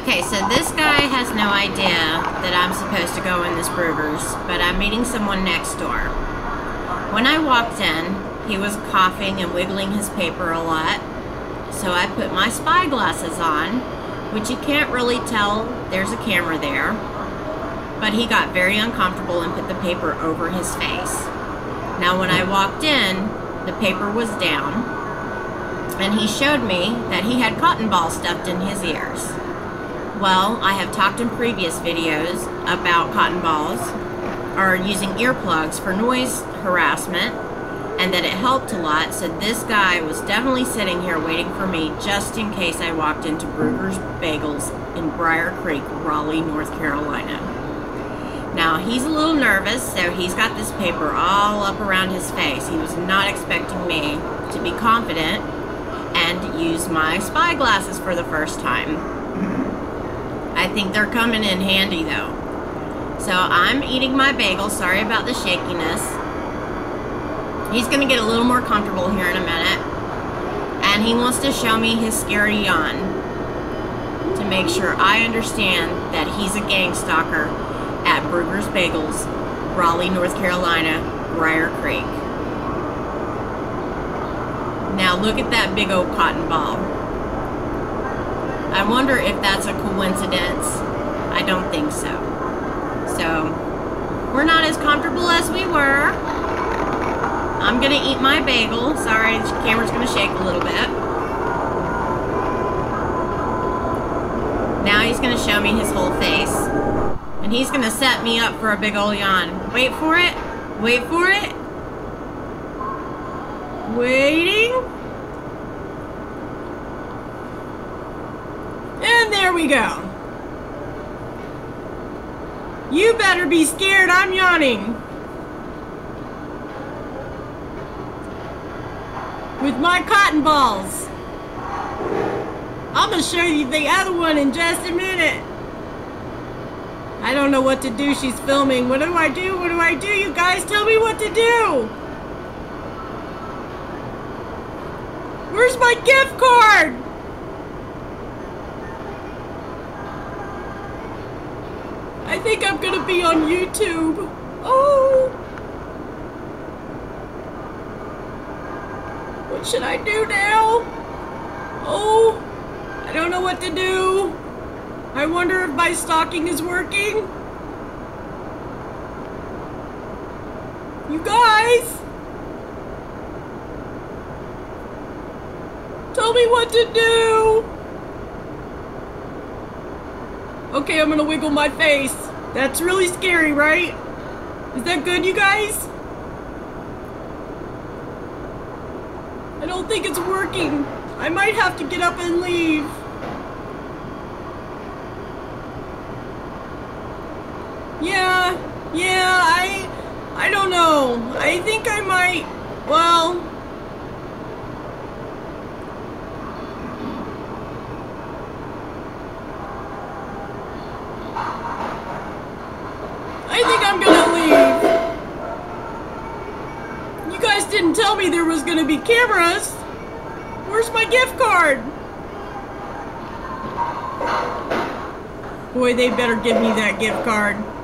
Okay, so this guy has no idea that I'm supposed to go in this Bruegger's, but I'm meeting someone next door. When I walked in, he was coughing and wiggling his paper a lot, so I put my spy glasses on, which you can't really tell there's a camera there, but he got very uncomfortable and put the paper over his face. Now when I walked in, the paper was down, and he showed me that he had cotton balls stuffed in his ears. Well, I have talked in previous videos about cotton balls or using earplugs for noise harassment and that it helped a lot, so this guy was definitely sitting here waiting for me just in case I walked into Bruegger's Bagels in Briar Creek, Raleigh, North Carolina. Now, he's a little nervous, so he's got this paper all up around his face. He was not expecting me to be confident and use my spy glasses for the first time. I think they're coming in handy though. So I'm eating my bagel. Sorry about the shakiness. He's gonna get a little more comfortable here in a minute. And he wants to show me his scary yawn to make sure I understand that he's a gang stalker at Bruegger's Bagels, Raleigh, North Carolina, Briar Creek. Now look at that big old cotton ball. I wonder if that's a coincidence. I don't think so. So, we're not as comfortable as we were. I'm gonna eat my bagel. Sorry, the camera's gonna shake a little bit. Now he's gonna show me his whole face. And he's gonna set me up for a big ol' yawn. Wait for it, wait for it. Waiting. There we go. You better be scared, I'm yawning. With my cotton balls. I'm gonna show you the other one in just a minute. I don't know what to do, she's filming. What do I do? What do I do? You guys tell me what to do. Where's my gift card? I think I'm gonna be on YouTube. Oh! What should I do now? Oh! I don't know what to do. I wonder if my stalking is working. You guys! Tell me what to do! Okay, I'm gonna wiggle my face. That's really scary, right? Is that good, you guys? I don't think it's working. I might have to get up and leave. Yeah, I don't know. I think I might, well... didn't tell me there was gonna be cameras. Where's my gift card? Boy, they better give me that gift card.